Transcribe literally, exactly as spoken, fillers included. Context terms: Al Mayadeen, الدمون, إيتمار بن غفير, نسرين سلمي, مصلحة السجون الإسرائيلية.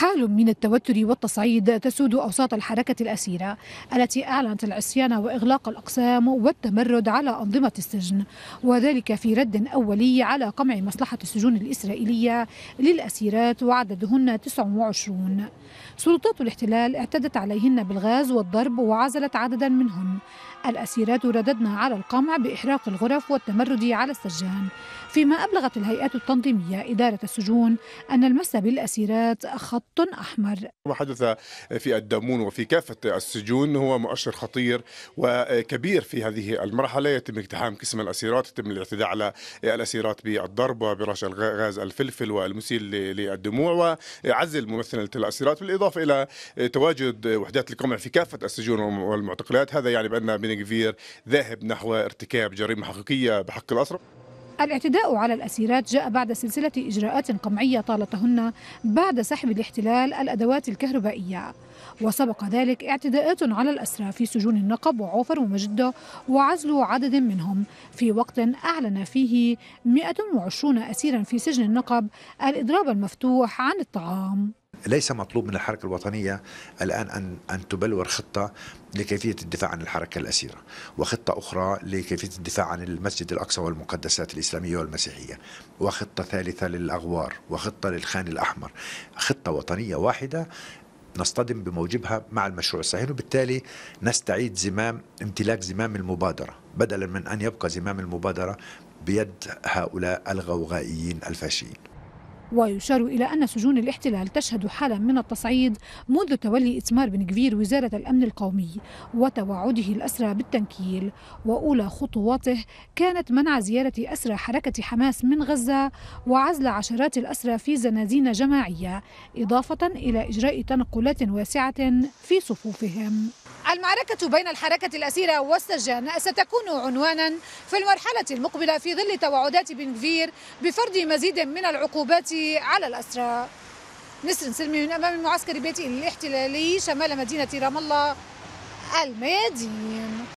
حال من التوتر والتصعيد تسود أوساط الحركة الأسيرة التي أعلنت العصيان وإغلاق الأقسام والتمرد على أنظمة السجن، وذلك في رد أولي على قمع مصلحة السجون الإسرائيلية للأسيرات وعددهن تسعة وعشرين. سلطات الاحتلال اعتدت عليهن بالغاز والضرب وعزلت عددا منهن. الأسيرات رددن على القمع بإحراق الغرف والتمرد على السجان، فيما أبلغت الهيئات التنظيمية إدارة السجون أن المس بالأسيرات خط أحمر. ما حدث في الدمون وفي كافة السجون هو مؤشر خطير وكبير في هذه المرحلة. يتم اقتحام قسم الأسيرات، يتم الاعتداء على الأسيرات بالضرب وبرش الغاز الفلفل والمسيل للدموع وعزل ممثلة الأسيرات، بالإضافة إلى تواجد وحدات القمع في كافة السجون والمعتقلات. هذا يعني بأن بن غفير ذاهب نحو ارتكاب جريمة حقيقية بحق الأسرى. الاعتداء على الأسيرات جاء بعد سلسلة إجراءات قمعية طالتهن بعد سحب الاحتلال الأدوات الكهربائية، وسبق ذلك اعتداءات على الأسرى في سجون النقب وعوفر ومجدة وعزل عدد منهم، في وقت أعلن فيه مئة وعشرين أسيرا في سجن النقب الإضراب المفتوح عن الطعام. ليس مطلوب من الحركة الوطنية الآن أن أن تبلور خطة لكيفية الدفاع عن الحركة الأسيرة، وخطة أخرى لكيفية الدفاع عن المسجد الأقصى والمقدسات الإسلامية والمسيحية، وخطة ثالثة للأغوار، وخطة للخان الأحمر. خطة وطنية واحدة نصطدم بموجبها مع المشروع الصهيوني، وبالتالي نستعيد زمام امتلاك زمام المبادرة بدلا من أن يبقى زمام المبادرة بيد هؤلاء الغوغائيين الفاشيين. ويشار إلى أن سجون الاحتلال تشهد حالة من التصعيد منذ تولي إيتمار بن غفير وزارة الأمن القومي وتوعده الأسرى بالتنكيل، وأولى خطواته كانت منع زيارة أسرى حركة حماس من غزة وعزل عشرات الأسرى في زنازين جماعية، إضافة إلى إجراء تنقلات واسعة في صفوفهم. المعركة بين الحركة الأسيرة والسجان ستكون عنوانا في المرحلة المقبلة في ظل توعدات بن غفير بفرض مزيد من العقوبات على الأسرى. نسرين سلمي من أمام المعسكر البيئي الاحتلالي شمال مدينة رام الله، الميادين.